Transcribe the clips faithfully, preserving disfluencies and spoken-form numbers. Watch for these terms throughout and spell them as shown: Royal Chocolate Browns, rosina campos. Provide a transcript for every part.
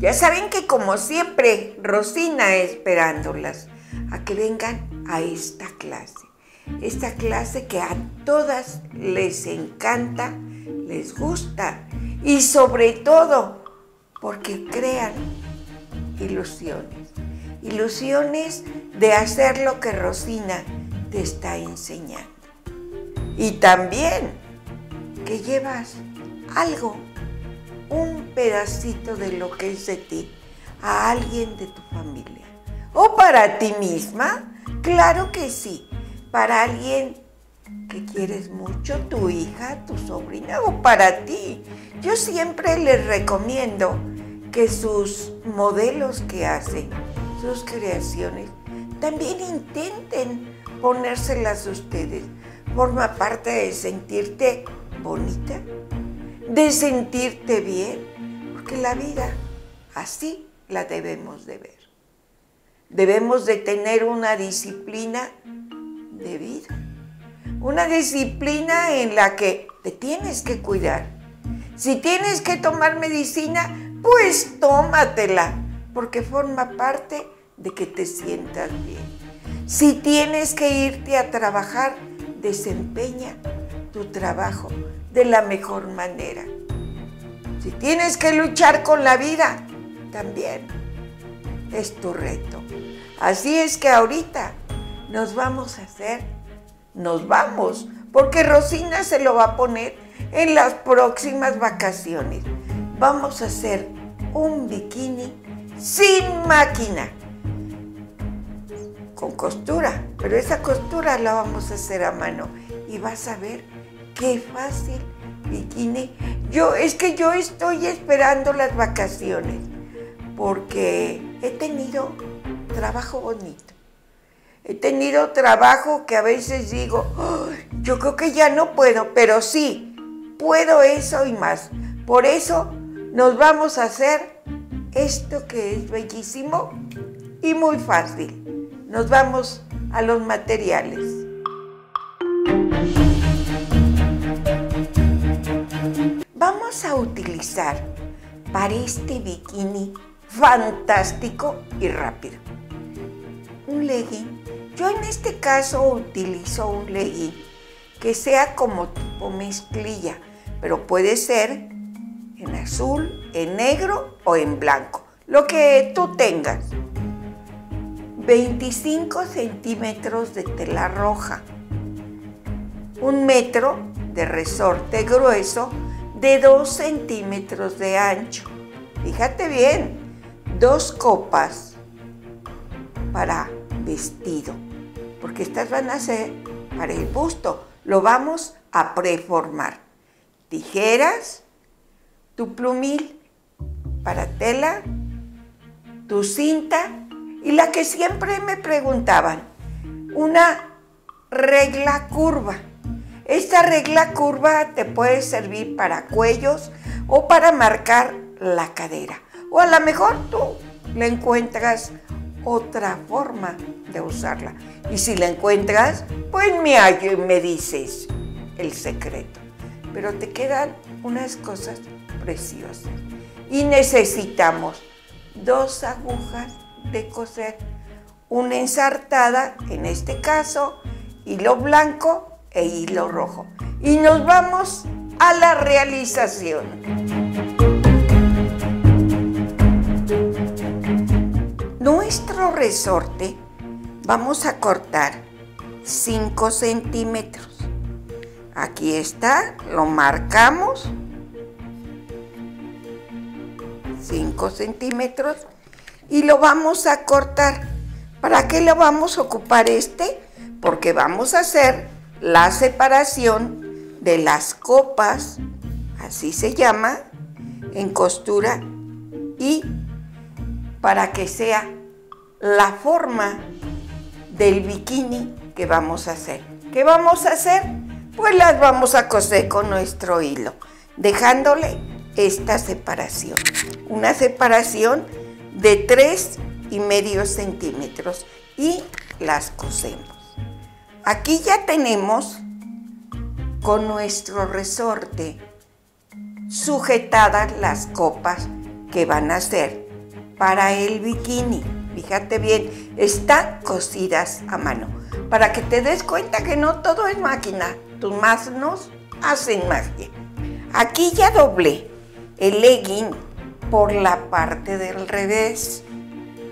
Ya saben que como siempre, Rosina esperándolas a que vengan a esta clase. Esta clase que a todas les encanta, les gusta y sobre todo porque crean ilusiones. Ilusiones de hacer lo que Rosina te está enseñando. Y también que llevas algo, un pedacito de lo que es de ti, a alguien de tu familia. O para ti misma, claro que sí, para alguien que quieres mucho, tu hija, tu sobrina o para ti. Yo siempre les recomiendo que sus modelos que hacen, sus creaciones, también intenten ponérselas ustedes. Forma parte de sentirte bonita, de sentirte bien, porque la vida así la debemos de ver. Debemos de tener una disciplina de vida, una disciplina en la que te tienes que cuidar. Si tienes que tomar medicina, pues tómatela, porque forma parte de que te sientas bien. Si tienes que irte a trabajar, desempeña tu trabajo de la mejor manera. Si tienes que luchar con la vida, también es tu reto. Así es que ahorita nos vamos a hacer, nos vamos, porque Rosina se lo va a poner en las próximas vacaciones. Vamos a hacer un bikini sin máquina, con costura, pero esa costura la vamos a hacer a mano y vas a ver qué fácil bikini. Yo, es que yo estoy esperando las vacaciones porque he tenido trabajo bonito. He tenido trabajo que a veces digo, oh, yo creo que ya no puedo, pero sí, puedo eso y más. Por eso nos vamos a hacer esto que es bellísimo y muy fácil. Nos vamos a los materiales. Vamos a utilizar para este bikini fantástico y rápido un legging. Yo en este caso utilizo un legging que sea como tipo mezclilla, pero puede ser en azul, en negro o en blanco, lo que tú tengas. veinticinco centímetros de tela roja, un metro de resorte grueso de dos centímetros de ancho. Fíjate bien, dos copas para vestido, porque estas van a ser para el busto, lo vamos a preformar. Tijeras, tu plumil para tela, tu cinta. Y la que siempre me preguntaban, una regla curva. Esta regla curva te puede servir para cuellos o para marcar la cadera. O a lo mejor tú le encuentras otra forma de usarla. Y si la encuentras, pues me, me dices el secreto. Pero te quedan unas cosas preciosas. Y necesitamos dos agujas de coser, una ensartada en este caso, hilo blanco e hilo rojo, y nos vamos a la realización. Nuestro resorte vamos a cortar cinco centímetros, aquí está, lo marcamos cinco centímetros y lo vamos a cortar. ¿Para qué lo vamos a ocupar este? Porque vamos a hacer la separación de las copas, así se llama, en costura, y para que sea la forma del bikini que vamos a hacer. ¿Qué vamos a hacer? Pues las vamos a coser con nuestro hilo, dejándole esta separación, una separación de tres y medio centímetros, y las cosemos. Aquí ya tenemos con nuestro resorte sujetadas las copas que van a ser para el bikini. Fíjate bien, están cosidas a mano, para que te des cuenta que no todo es máquina, tus manos hacen magia. Aquí ya doblé el legging por la parte del revés.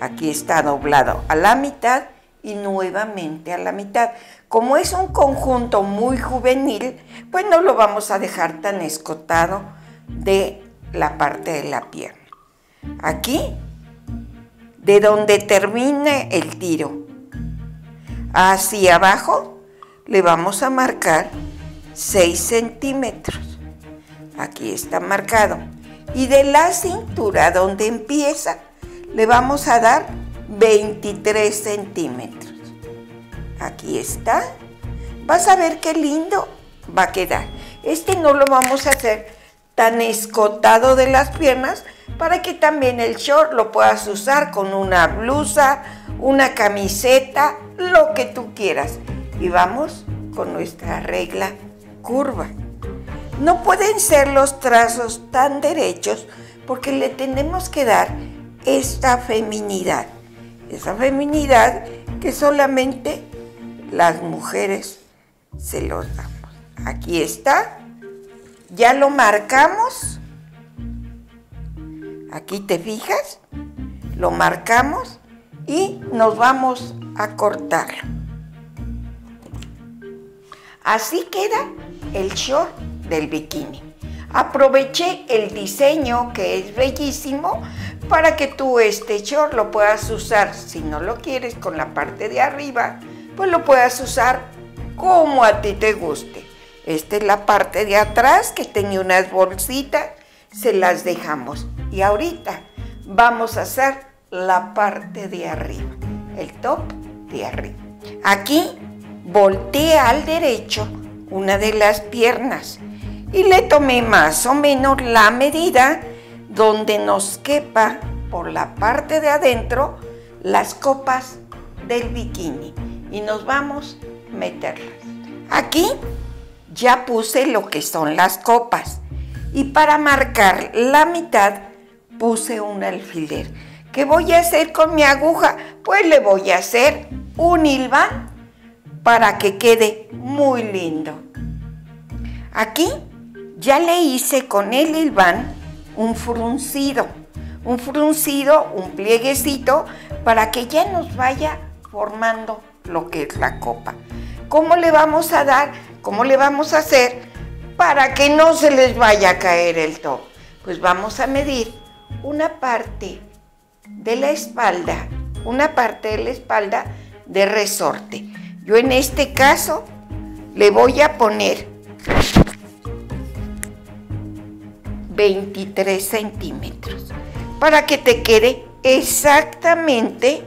Aquí está doblado a la mitad y nuevamente a la mitad. Como es un conjunto muy juvenil, pues no lo vamos a dejar tan escotado de la parte de la pierna. Aquí, de donde termine el tiro, hacia abajo, le vamos a marcar seis centímetros. Aquí está marcado. Y de la cintura donde empieza, le vamos a dar veintitrés centímetros. Aquí está. Vas a ver qué lindo va a quedar. Este no lo vamos a hacer tan escotado de las piernas para que también el short lo puedas usar con una blusa, una camiseta, lo que tú quieras. Y vamos con nuestra regla curva. No pueden ser los trazos tan derechos porque le tenemos que dar esta feminidad, esa feminidad que solamente las mujeres se los damos. Aquí está, ya lo marcamos, aquí te fijas, lo marcamos y nos vamos a cortarlo. Así queda el short del bikini. Aproveché el diseño que es bellísimo para que tú este short lo puedas usar, si no lo quieres con la parte de arriba, pues lo puedas usar como a ti te guste. Esta es la parte de atrás que tenía unas bolsitas, se las dejamos. Y ahorita vamos a hacer la parte de arriba, el top de arriba. Aquí voltea al derecho una de las piernas y le tomé más o menos la medida donde nos quepa por la parte de adentro las copas del bikini y nos vamos a meterlas. Aquí ya puse lo que son las copas y para marcar la mitad puse un alfiler. ¿Qué voy a hacer con mi aguja? Pues le voy a hacer un hilván para que quede muy lindo. Aquí ya le hice con el hilván un fruncido, un fruncido, un plieguecito para que ya nos vaya formando lo que es la copa. ¿Cómo le vamos a dar? ¿Cómo le vamos a hacer para que no se les vaya a caer el top? Pues vamos a medir una parte de la espalda, una parte de la espalda de resorte. Yo en este caso le voy a poner veintitrés centímetros para que te quede exactamente,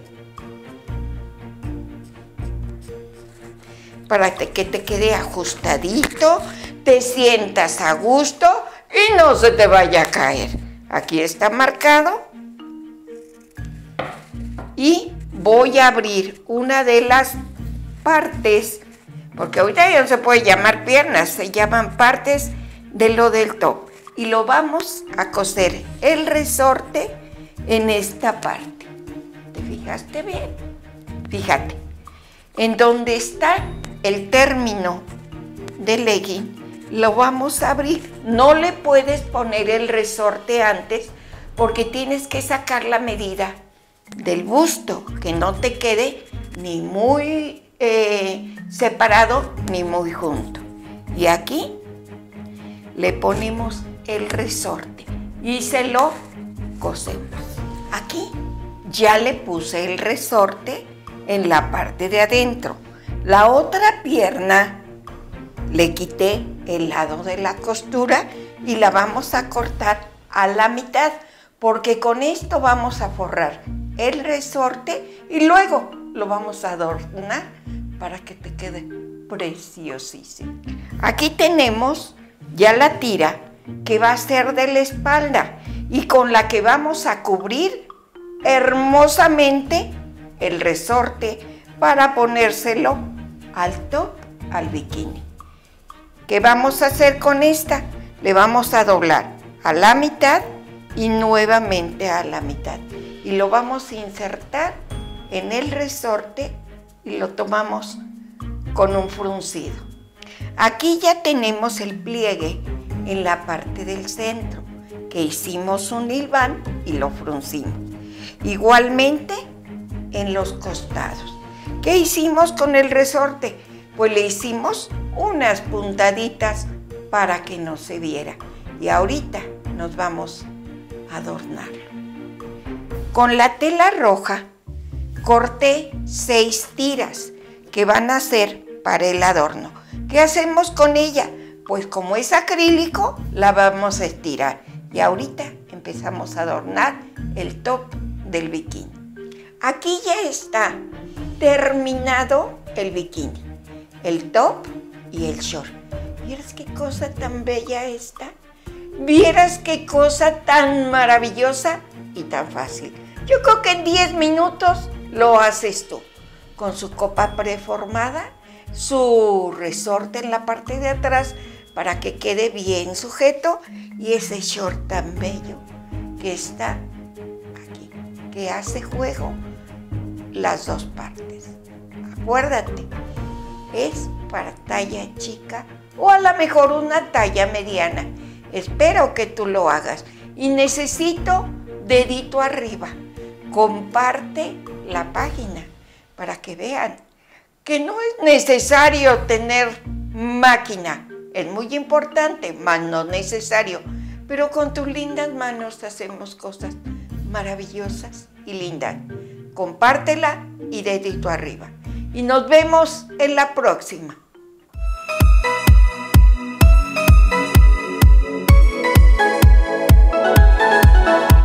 para que te quede ajustadito, te sientas a gusto y no se te vaya a caer. Aquí está marcado y voy a abrir una de las partes, porque ahorita ya no se puede llamar piernas, se llaman partes de lo del top. Y lo vamos a coser el resorte en esta parte. ¿Te fijaste bien? Fíjate, en donde está el término del legging, lo vamos a abrir. No le puedes poner el resorte antes porque tienes que sacar la medida del busto, que no te quede ni muy eh, separado ni muy junto. Y aquí le ponemos el resorte y se lo cosemos. Aquí ya le puse el resorte en la parte de adentro. La otra pierna le quité el lado de la costura y la vamos a cortar a la mitad porque con esto vamos a forrar el resorte y luego lo vamos a adornar para que te quede preciosísimo. Aquí tenemos ya la tira que va a ser de la espalda y con la que vamos a cubrir hermosamente el resorte para ponérselo al top, al bikini. ¿Qué vamos a hacer con esta? Le vamos a doblar a la mitad y nuevamente a la mitad. y lo vamos a insertar en el resorte y lo tomamos con un fruncido. Aquí ya tenemos el pliegue en la parte del centro, que hicimos un hilván y lo fruncimos. Igualmente en los costados. ¿Qué hicimos con el resorte? Pues le hicimos unas puntaditas para que no se viera. Y ahorita nos vamos a adornarlo. Con la tela roja corté seis tiras que van a ser para el adorno. ¿Qué hacemos con ella? Pues como es acrílico, la vamos a estirar. Y ahorita empezamos a adornar el top del bikini. Aquí ya está terminado el bikini, el top y el short. ¿Vieras qué cosa tan bella esta? ¿Vieras qué cosa tan maravillosa y tan fácil? Yo creo que en diez minutos lo haces tú. Con su copa preformada, su resorte en la parte de atrás para que quede bien sujeto y ese short tan bello que está aquí, que hace juego las dos partes. Acuérdate, es para talla chica o a lo mejor una talla mediana. Espero que tú lo hagas y necesito dedito arriba. Comparte la página para que vean que no es necesario tener máquina. Es muy importante, más no necesario. Pero con tus lindas manos hacemos cosas maravillosas y lindas. Compártela y dedito arriba. Y nos vemos en la próxima.